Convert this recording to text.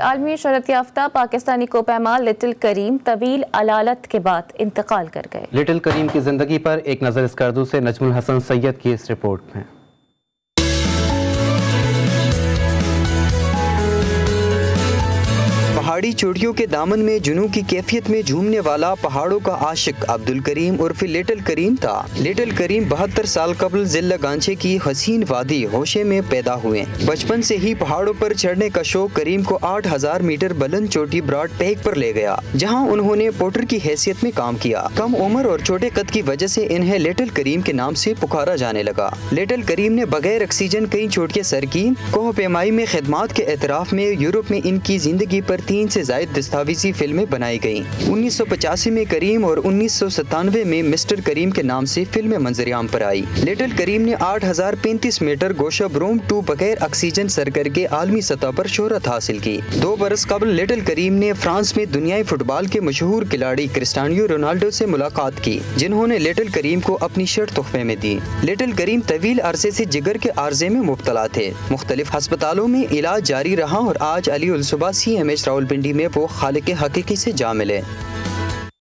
आलमी शहरत याफ्ता पाकिस्तानी को पैमाल लिटिल करीम तवील अलालत के बाद इंतकाल कर गए। लिटिल करीम की जिंदगी पर एक नज़र इस कर्दू से नजमुल हसन सैयद की इस रिपोर्ट में। पहाड़ी चोटियों के दामन में जुनू की कैफियत में झूमने वाला पहाड़ों का आशिक अब्दुल करीम उर्फ लिटिल करीम था। लिटिल करीम 72 साल कबल जिला गांचे की हसीन वादी होशे में पैदा हुए। बचपन से ही पहाड़ों पर चढ़ने का शौक करीम को 8000 मीटर बुलंद चोटी ब्रॉड पीक पर ले गया, जहां उन्होंने पोर्टर की हैसियत में काम किया। कम उम्र और छोटे कद की वजह से इन्हें लिटिल करीम के नाम से पुकारा जाने लगा। लिटिल करीम ने बगैर ऑक्सीजन कई चोटियां सर की। कोह पैमाई में खिदमात के एतराफ़ में यूरोप में इनकी जिंदगी पर 3 से ज्यादा दस्तावेजी फिल्में बनाई गईं। 1985 में करीम और 1997 में मिस्टर करीम के नाम से फिल्में मंजरियाम पर आई। लिटिल करीम ने 8035 मीटर गोशा ब्रोम 2 बगैर ऑक्सीजन सर करके आलमी सतह पर शोहरत हासिल की। 2 बरस कबल लिटिल करीम ने फ्रांस में दुनियाई फुटबॉल के मशहूर खिलाड़ी क्रिस्टियानो रोनाल्डो से मुलाकात की, जिन्होंने लिटिल करीम को अपनी शर्ट तोहफे में दी। लिटिल करीम तवील अरसे से जिगर के आर्जे में मुब्तला थे। मुख्तलिफ हस्पतालों में इलाज जारी रहा और आज अली उल सुबह CMH रावलपिंडी में वो खालिक हकीकी से जा मिले।